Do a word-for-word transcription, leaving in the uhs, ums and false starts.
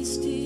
wasted.